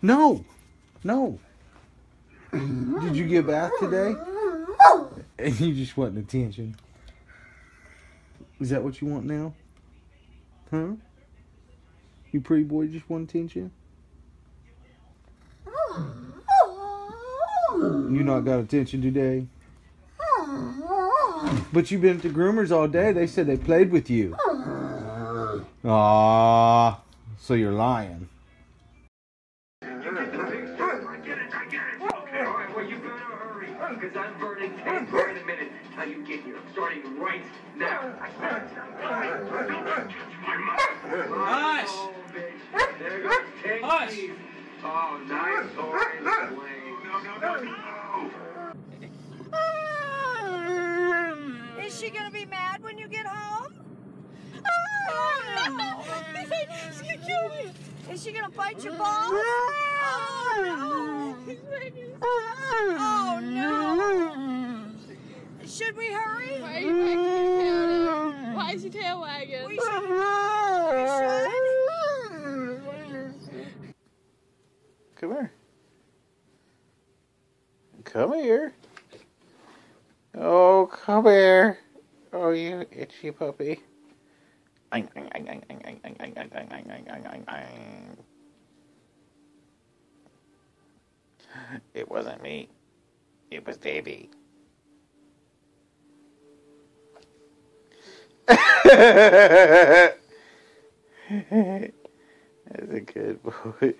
No, no. Did you get a bath today? And you just wanting attention. Is that what you want now? Huh? You pretty boy just want attention? You not got attention today? But you've been at the groomers all day. They said they played with you. Ah, so you're lying. Because I'm burning cake right in a minute. How you get here? I'm starting right now. Don't touch my mouth. Nice. There goes cake. Nice. Oh, nice orange flame. No. Is she going to be mad when you get home? Oh, no. She's going to kill me. Is she going to bite your balls? Oh, no. Oh, no. Should we hurry? Why are you wagging your tail? Why is your tail wagging? We should. Come here. Come here. Oh, come here. Oh, you itchy puppy. It wasn't me. It was Davey. That's a good boy.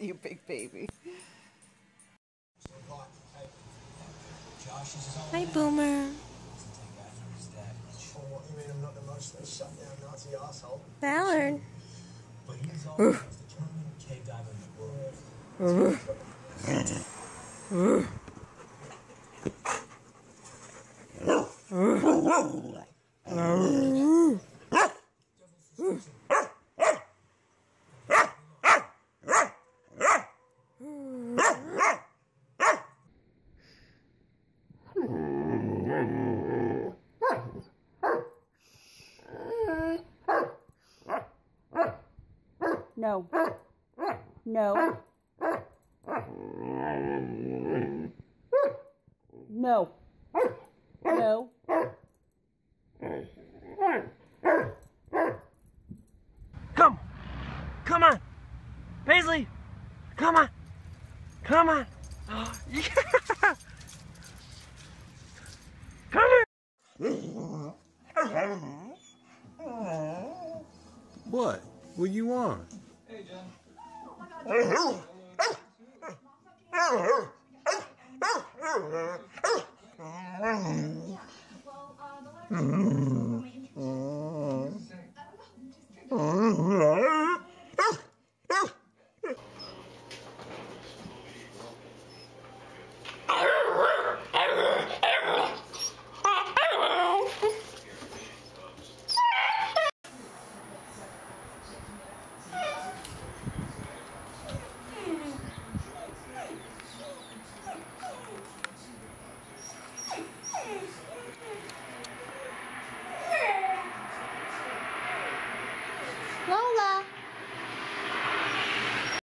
You big baby. Hi, Boomer. Ballard. No. No. No. No. Come. Come on. Paisley. Come on. Come on. Oh, yeah. Come here. What? What do you want? Hey, John.